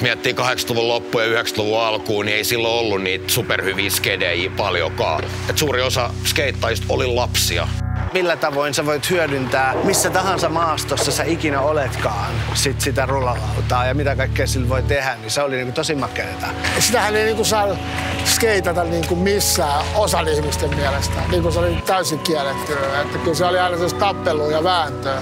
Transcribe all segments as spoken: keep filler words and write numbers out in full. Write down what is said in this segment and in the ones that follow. jos miettii kahdeksankymmentäluvun loppua ja yhdeksänkymmentäluvun alkuun, niin ei silloin ollut niitä superhyviä skedejä paljonkaan. Et suuri osa skeittajista oli lapsia. Millä tavoin sä voit hyödyntää missä tahansa maastossa sä ikinä oletkaan sit sitä rullautaa ja mitä kaikkea sillä voi tehdä, niin se oli niinku tosi makeeta. Sitähän ei niinku saa skeitata niinku missään osan ihmisten mielestä. Niinku se oli täysin kielletty, että kyllä se oli aina sellaista tappelua ja vääntöä.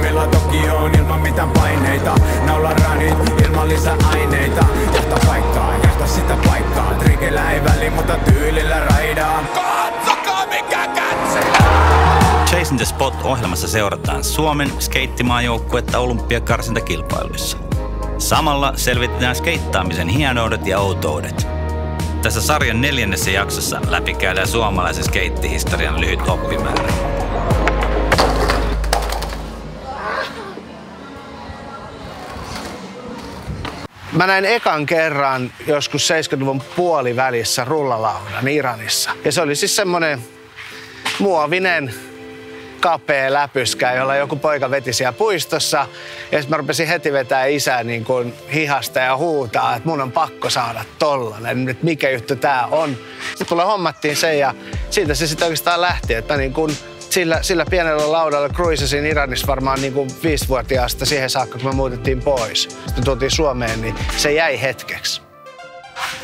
Meillä Tokioon ilman mitään paineita, naularaanit ilman lisäaineita. Johta paikkaa, johta sitä paikkaa, trikellä ei väli, mutta tyylillä raidaa. Katsokaa mikä kätsi! Chasing the Spot-ohjelmassa seurataan Suomen skeittimaajoukkuetta olympiakarsintakilpailuissa. Samalla selvitetään skeittaamisen hienoudet ja outoudet. Tässä sarjan neljännessä jaksossa läpikäydään suomalaisen skeittihistorian lyhyt oppimäärä. Mä näin ekan kerran joskus seitsemänkymmentäluvun puolivälissä rullalaudan Iranissa. Ja se oli siis semmonen muovinen kapea läpyskä, jolla joku poika veti siellä puistossa. Ja sit mä rupesin heti vetää isää niin kun hihasta ja huutaa, että mun on pakko saada tollanen, että mikä juttu tää on. Sitten tulee hommattiin se ja siitä se sitten oikeastaan lähti, että niin kun Sillä, sillä pienellä laudalla kruisasin Iranissa varmaan niin kuin viisivuotiaasta siihen saakka, kun me muutettiin pois. Sitten tultiin Suomeen, niin se jäi hetkeksi.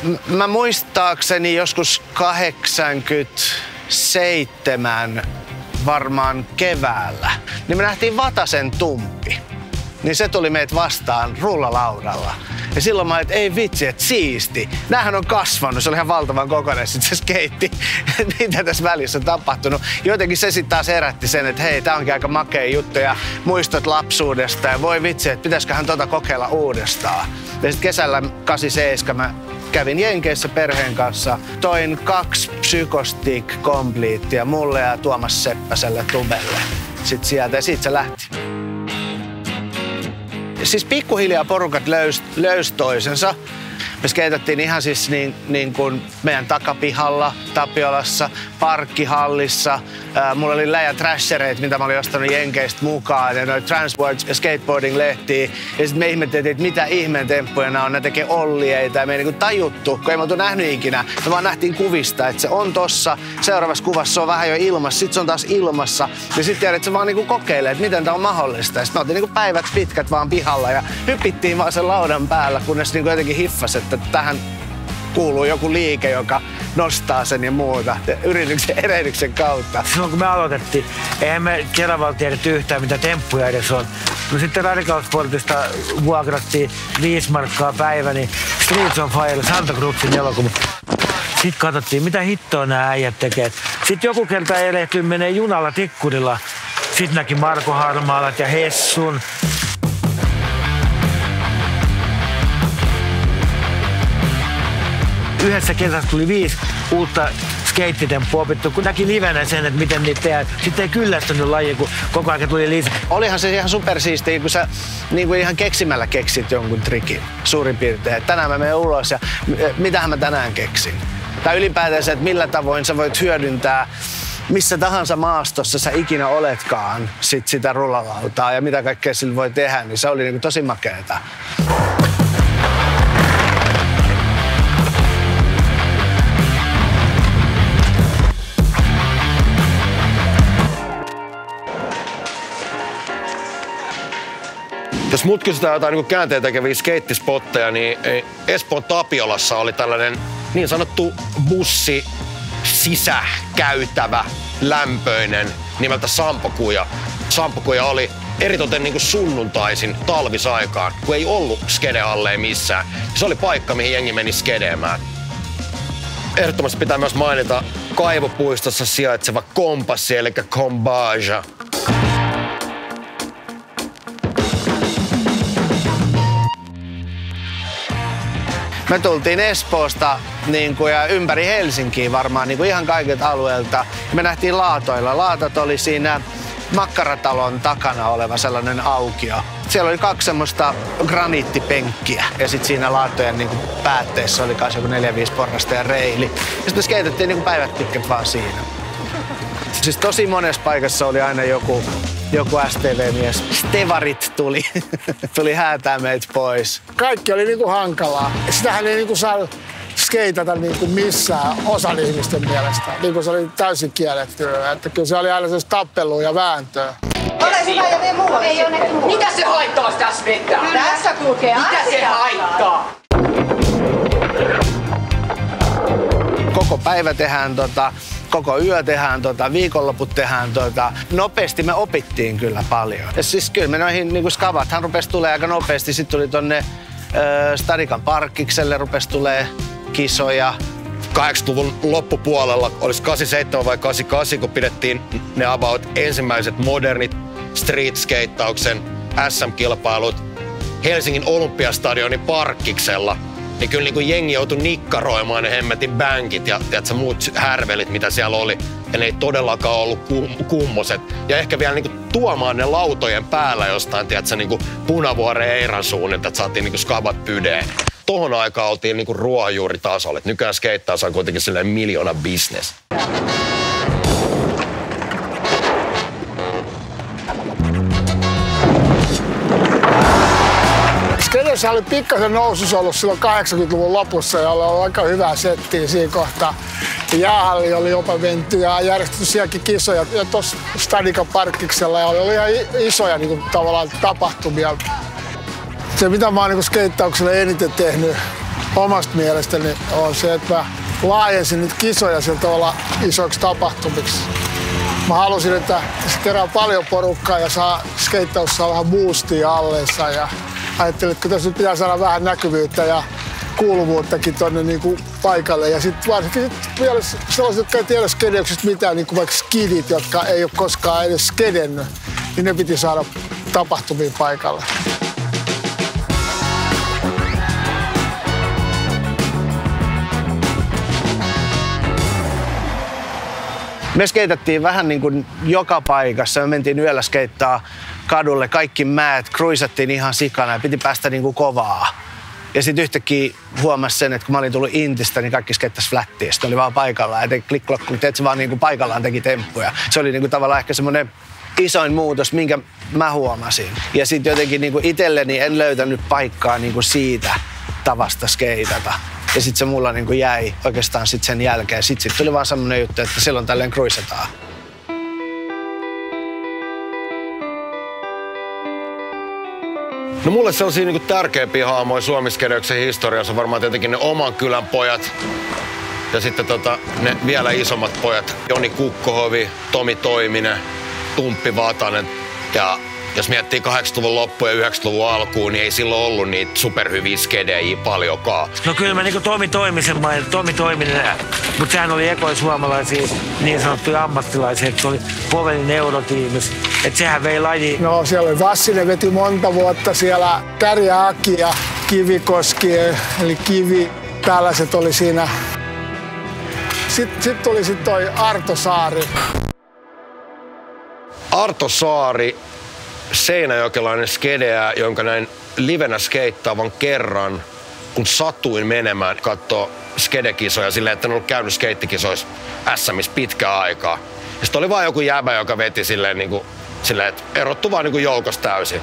M- mä muistaakseni joskus kahdeksankymmentäseitsemän varmaan keväällä, niin me nähtiin Vaatasen Tumppi. Niin se tuli meitä vastaan rullalaudalla. Ja silloin mä olin, että ei vitsi, että siisti. Näähän on kasvanut, se oli ihan valtavan kokoinen sitten se skeitti. Mitä tässä välissä on tapahtunut. Jotenkin se sitten taas herätti sen, että hei, tää onkin aika makea juttu ja muistot lapsuudesta. Ja voi vitsi, että pitäisköhän tota kokeilla uudestaan. Ja sitten kesällä kahdeksankymmentäseitsemän mä kävin Jenkeissä perheen kanssa. Toin kaksi psykostik-kompliittia mulle ja Tuomas Seppäselle tubelle. Sitten sieltä ja siitä se lähti. Siis pikkuhiljaa porukat löys, löys toisensa. Me skeitattiin ihan siis niin, niin kuin meidän takapihalla, Tapiolassa, parkkihallissa. Ää, mulla oli läjä trashereit, mitä mä olin ostanut Jenkeistä mukaan. Ja noita Transworld Skateboarding-lehtiä. Ja sit me ihmetteltiin, että mitä ihmeen temppuja nämä on. Nämä tekee ollieita ja me ei niinku tajuttu, kun ei me oltu nähnyt ikinä. Me vaan nähtiin kuvista, että se on tossa. Seuraavassa kuvassa se on vähän jo ilmassa, sit se on taas ilmassa. Ja sit tiedät, että se vaan niinku kokeilee, että miten tää on mahdollista. Ja sit me oltiin niinku päivät pitkät vaan pihalla ja hypittiin vaan sen laudan päällä, kunnes niinku jotenkin hiffas, että tähän kuuluu joku liike, joka nostaa sen ja muuta yrityksen erehdyksen kautta. Silloin kun me aloitettiin, eihän me kerran tiedetty yhtään mitä temppuja edes on. No sitten Radical Sportista vuokrattiin viisi markkaa päivä, niin Streets on Fire, Santa Cruzin elokuva. Sitten katsottiin, mitä hittoa nämä äijät tekee. Sitten joku kerta erehtyy, menee junalla tikkurilla. Sitten näki Marko Harmaalat ja Hessun. Yhdessä kesässä tuli viisi uutta skeittitempua opittu, kun näki livenä sen, että miten niitä tehdään. Sitten ei kyllästynyt lajiin, kun koko ajan tuli lisää. Olihan se ihan supersiistiä, kun sä niin kuin ihan keksimällä keksit jonkun trikin suurin piirtein. Tänään mä menen ulos ja mitähän mä tänään keksin. Tai ylipäätään se, että millä tavoin sä voit hyödyntää missä tahansa maastossa sä ikinä oletkaan sit sitä rullalautaa ja mitä kaikkea sillä voi tehdä, niin se oli niin kuin tosi makeeta. Jos mut kysytään jotain niin käänteen tekeviä skeittispotteja, niin Espoon Tapiolassa oli tällainen niin sanottu bussi sisäkäytävä lämpöinen nimeltä Sampokuja. Sampokuja oli eritoten niin sunnuntaisin talvisaikaan, kun ei ollut skedehalleja missään. Se oli paikka, mihin jengi meni skedeemään. Ehdottomasti pitää myös mainita Kaivopuistossa sijaitseva kompassi, eli kombaja. Me tultiin Espoosta niin kuin, ja ympäri Helsinkiä varmaan niin kuin ihan kaikilta alueelta. Me nähtiin laatoilla. Laatat oli siinä makkaratalon takana oleva sellainen aukio. Siellä oli kaksi semmoista graniittipenkkiä ja sitten siinä laattojen niin kuin, päätteessä oli myös joku neljä viisi porrasta ja reili. Ja sitten me skeitettiin niin kuin päivät pitkät vaan siinä. Siis tosi monessa paikassa oli aina joku joku S T V-mies. Stevarit tuli. tuli häätää meitä pois. Kaikki oli niinku hankalaa. Sitähän ei niinku saa skeitata niinku missään osan ihmisten mielestä. Niinku se oli täysin kiellettyä. Että kyllä se oli aina sellaista tappelua ja vääntöä. Ole hyvä ja mene muualle. Mitä se haittaa tässä vettä? Tässä kulkee asia. Mitä se haittaa? Koko päivä tehdään tota, koko yö tehdään tota, viikonloput tehdään tota. Nopeasti me opittiin kyllä paljon. Ja siis kyllä me noihin niinku skavathan rupesi tulemaan aika nopeasti. Sitten tuli tonne ö, Stadikan parkkikselle rupesi tulemaan kisoja. kahdeksankymmentäluvun loppupuolella, olisi kahdeksankymmentäseitsemän vai kahdeksankymmentäkahdeksan, kun pidettiin ne about ensimmäiset modernit street-skeittauksen S M-kilpailut Helsingin Olympiastadionin parkkiksella. Niin kyllä niin kuin jengi joutui nikkaroimaan ne hemmetin bänkit ja tiiätkö, muut härvelit, mitä siellä oli. Ja ne ei todellakaan ollut kum- kummoset. Ja ehkä vielä niin kuin tuomaan ne lautojen päällä jostain tiiätkö, niin kuin Punavuoren Eiran suunnilta, että saatiin niin kuin skabat pydeen. Tohon aikaan oltiin niin kuin ruohonjuuritasolla. Nykyään skeittaus on kuitenkin sellainen miljoona business. Se oli pikkasen nousus ollut silloin kahdeksankymmentäluvun lopussa, jolla oli aika hyvää settiä siinä kohtaa. Jäähalli oli jopa menty ja järjestetty sielläkin kisoja. Ja tuossa Stadikan parkkiksella oli ihan isoja niin kuin, tavallaan tapahtumia. Se mitä mä oon niin skeittaukselle eniten tehnyt omasta mielestäni on se, että mä laajensin niitä kisoja sillä tavalla isoiksi tapahtumiksi. Mä halusin, että se kerää paljon porukkaa ja saa skeittaus saa vähän boostia alleensa. Ja ajattelin, että tässä nyt pitää saada vähän näkyvyyttä ja kuuluvuuttakin tuonne niinku paikalle. Ja sitten varsinkin sit vielä sellaiset, jotka ei tiedä skedeyksistä mitään, niin kuin vaikka skidit, jotka ei ole koskaan edes skedennyt, niin ne piti saada tapahtumiin paikalle. Me skeitattiin vähän niin kuin joka paikassa. Me mentiin yöllä skeittaa kadulle, kaikki määt, kruisattiin ihan sikana ja piti päästä niin kuin kovaa. Ja sitten yhtäkkiä huomasi sen, että kun mä olin tullut Intistä, niin kaikki skeittasi flättiä. Sitten oli vaan paikallaan ja klikklokku, teet se vaan niin kuin paikallaan teki temppuja. Se oli niin kuin tavallaan ehkä semmoinen isoin muutos, minkä mä huomasin. Ja sitten jotenkin niin kuin itselleni en löytänyt paikkaa niin kuin siitä tavasta skeitata. Ja sit se mulla niinku jäi oikeastaan sit sen jälkeen. Sit, sit tuli vaan semmonen juttu, että silloin tälleen kruisataan. No mulle sellaisia niinku tärkeimpiä haamoja suomiskedeyksen historiassa on varmaan tietenkin ne oman kylän pojat. Ja sitten tota, ne vielä isommat pojat. Joni Kukkohovi, Tomi Toiminen, Tumppi Vaatanen. Ja jos miettii kahdeksankymmentäluvun loppua ja yhdeksänkymmentäluvun alkuun, niin ei silloin ollut niitä superhyviä skedejä paljonkaan. No kyllä mä niinku Tomi Toimisen mainitsin, Tomi Toiminen, mutta sehän oli ekoja suomalaisia niin sanottuja ammattilaisia, että se oli Povelin eurotiimis, että sehän vei laji. No siellä oli Vassinen, veti monta vuotta siellä, Kärjä Aki ja Kivikoski, eli Kivi, tällaiset oli siinä. Sitten sit tuli sit toi Arto Saari. Arto Saari. Seinäjokelainen skedeä, jonka näin livenä skeittaavan kerran, kun satuin menemään katsoa skedekisoja silleen, että en ollut käynyt skeittikisoissa S M:ssä pitkään aikaa. Ja sit oli vaan joku jäbä, joka veti silleen, niin kuin, silleen että erottu vaan niin joukossa täysin.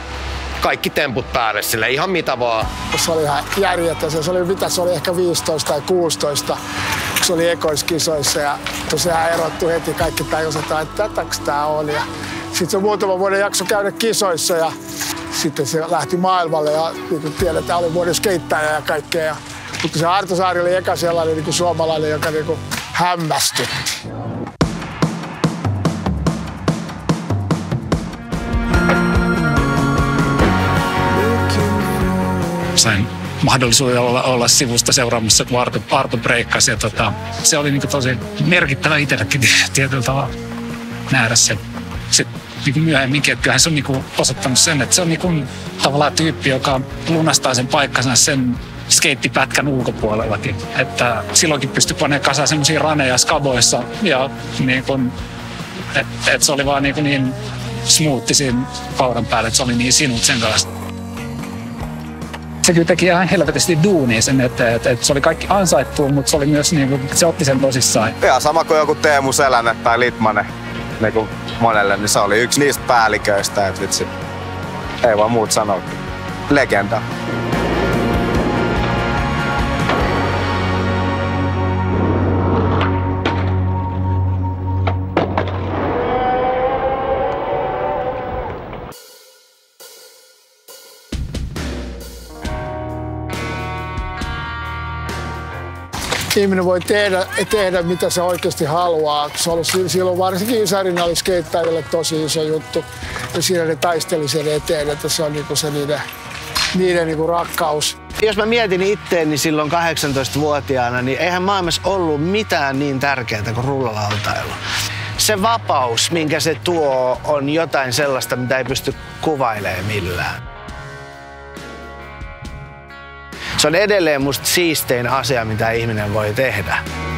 Kaikki temput päälle, silleen ihan mitä vaan. Se oli ihan järjettä. Se oli mitä, se oli ehkä viisitoista tai kuusitoista, kun se oli ekoiskisoissa ja tosiaan erottu heti. Kaikki tajusivat, että tätäks tää on. Ja sitten se muutama vuoden jakso käydä kisoissa ja sitten se lähti maailmalle ja niin kuin tiedetään, oli vuoden skeittäjä ja kaikkea. Mutta se Arto Saari oli eka sellainen niin kuin suomalainen, joka niin kuin hämmästyi. Sain mahdollisuuden olla, olla sivusta seuraamassa, kun Arto, Arto breikkasi. Ja tota, se oli niin kuin tosi merkittävä itsellekin tietyllä tavalla nähdä se. Sitten niin myöhemminkin, että kyllähän se on niin osoittanut sen, että se on niin tavallaan tyyppi, joka lunastaa sen paikkansa sen skeittipätkän ulkopuolellakin. Että silloinkin pystyi panemaan kasaan semmoisia raneja skaboissa ja niin kuin, että et se oli vaan niin, niin smoothi siinä kaudan päällä, että se oli niin sinut sen kanssa. Se kyllä teki ihan helvetisti duunia sen, että, että, että se oli kaikki ansaittu, mutta se oli myös niin kuin, se otti sen tosissaan. Ihan sama kuin joku Teemu Selänen tai Litmanen. Niin monelle, niin se oli yksi niistä päälliköistä, että vitsi, ei vaan muut sanoa. Legenda. Ihminen voi tehdä, tehdä, mitä se oikeasti haluaa. Se on ollut silloin varsinkin Isarina oli skeittäjille tosi iso juttu. Ja siinä ne taisteli sen eteen, että se on niinku se niiden, niiden niinku rakkaus. Jos mä mietin itteeni silloin kahdeksantoistavuotiaana, niin eihän maailmassa ollut mitään niin tärkeää kuin rullalautailu. Se vapaus, minkä se tuo, on jotain sellaista, mitä ei pysty kuvailemaan millään. Se on edelleen musta siistein asia, mitä ihminen voi tehdä.